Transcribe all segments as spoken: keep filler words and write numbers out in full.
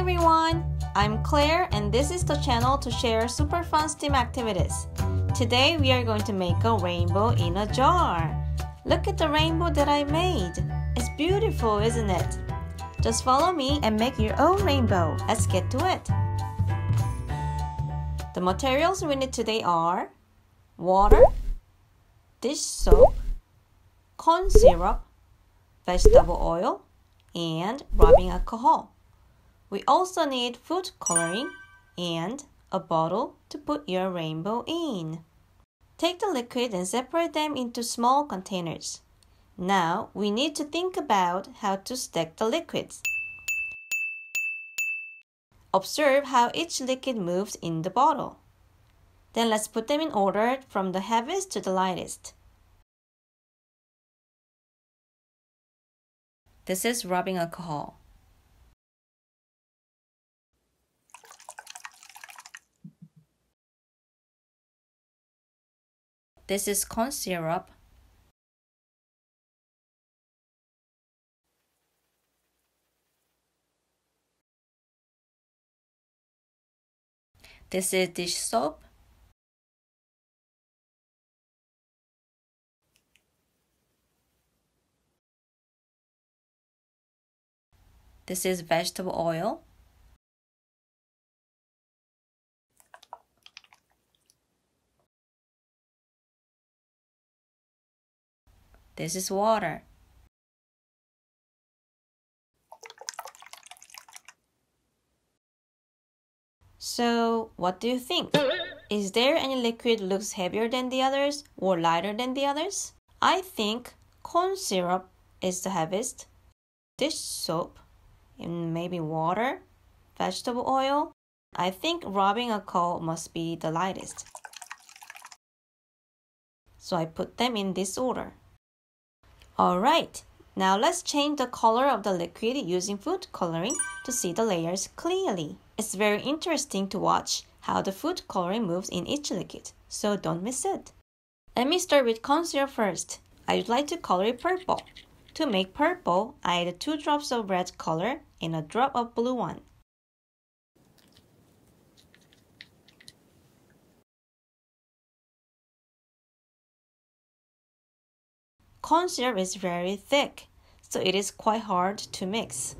Hey everyone, I'm Claire and this is the channel to share super fun STEAM activities. Today we are going to make a rainbow in a jar. Look at the rainbow that I made. It's beautiful, isn't it? Just follow me and make your own rainbow. Let's get to it. The materials we need today are water, dish soap, corn syrup, vegetable oil, and rubbing alcohol. We also need food coloring and a bottle to put your rainbow in. Take the liquid and separate them into small containers. Now we need to think about how to stack the liquids. Observe how each liquid moves in the bottle. Then let's put them in order from the heaviest to the lightest. This is rubbing alcohol. This is corn syrup. This is dish soap. This is vegetable oil. This is water. So, what do you think? Is there any liquid looks heavier than the others or lighter than the others? I think corn syrup is the heaviest, dish soap, and maybe water, vegetable oil. I think rubbing alcohol must be the lightest. So I put them in this order. Alright, now let's change the color of the liquid using food coloring to see the layers clearly. It's very interesting to watch how the food coloring moves in each liquid, so don't miss it. Let me start with corn syrup first. I would like to color it purple. To make purple, I add two drops of red color and a drop of blue one. Corn syrup is very thick, so it is quite hard to mix.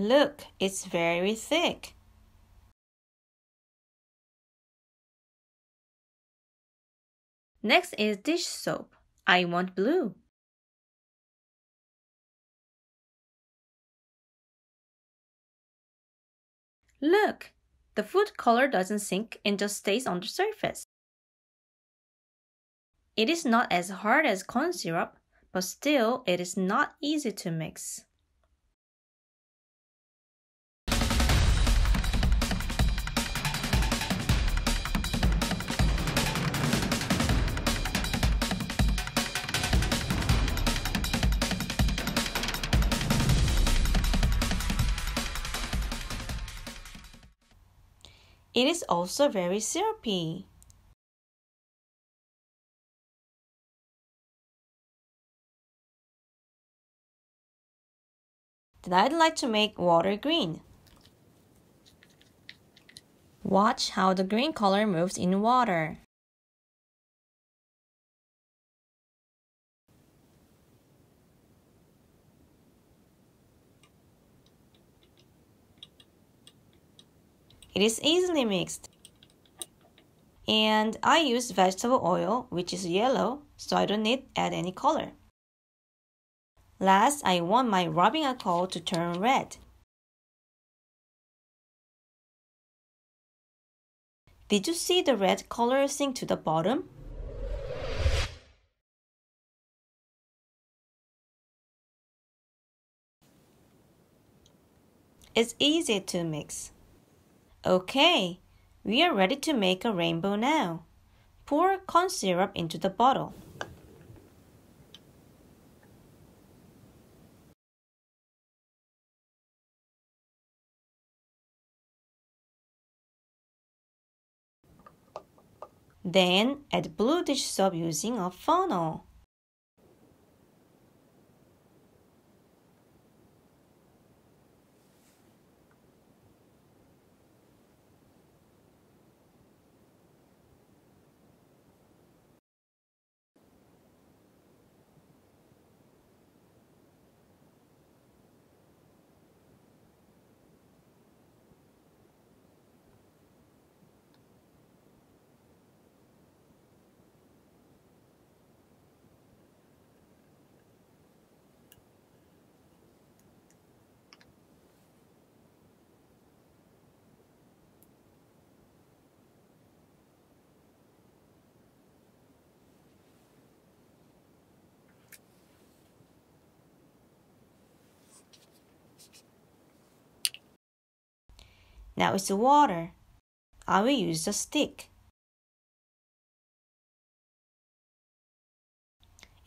Look, it's very thick. Next is dish soap. I want blue. Look, the food color doesn't sink and just stays on the surface. It is not as hard as corn syrup, but still it is not easy to mix. It is also very syrupy. Then I'd like to make water green. Watch how the green color moves in water. It is easily mixed. And I use vegetable oil, which is yellow, so I don't need to add any color. Last, I want my rubbing alcohol to turn red. Did you see the red color sink to the bottom? It's easy to mix. Okay, we are ready to make a rainbow now. Pour corn syrup into the bottle. Then add blue dish soap using a funnel. Now it's water. I will use a stick.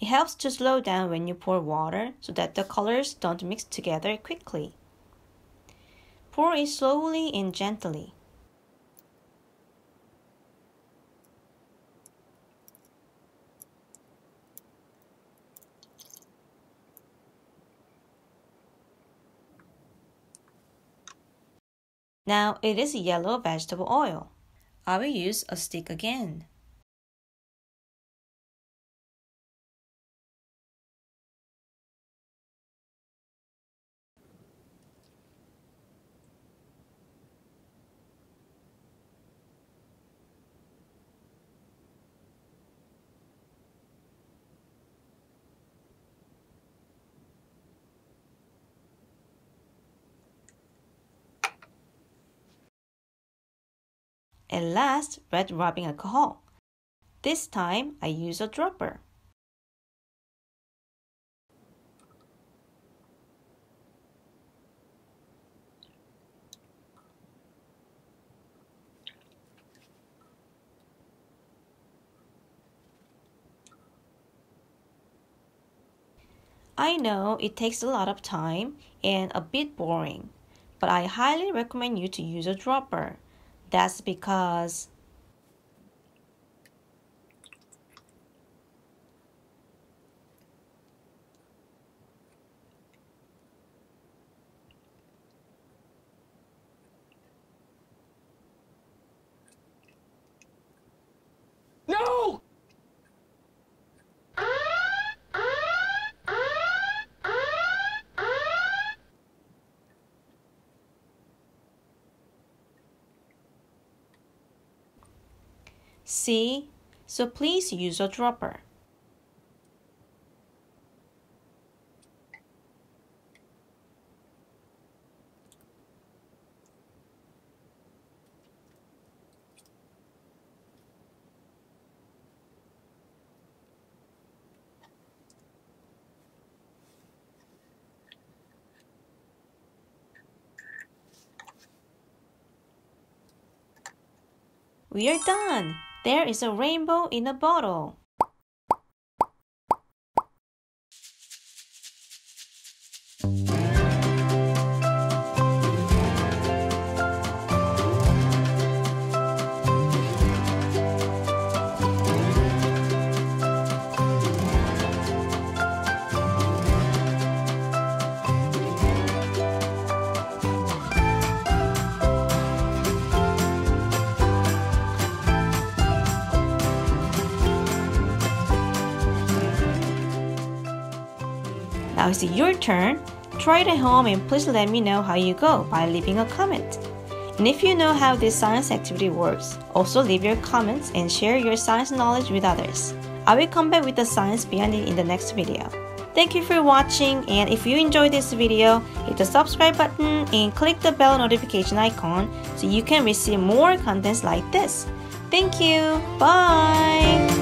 It helps to slow down when you pour water so that the colors don't mix together quickly. Pour it slowly and gently. Now it is yellow vegetable oil. I will use a stick again. At last, red rubbing alcohol. This time, I use a dropper. I know it takes a lot of time and a bit boring, but I highly recommend you to use a dropper. That's because No! See? So please use a dropper. We are done! There is a rainbow in a bottle. Now it's your turn. Try it at home and please let me know how you go by leaving a comment. And if you know how this science activity works, also leave your comments and share your science knowledge with others. I will come back with the science behind it in the next video. Thank you for watching, and if you enjoyed this video, hit the subscribe button and click the bell notification icon so you can receive more contents like this. Thank you. Bye.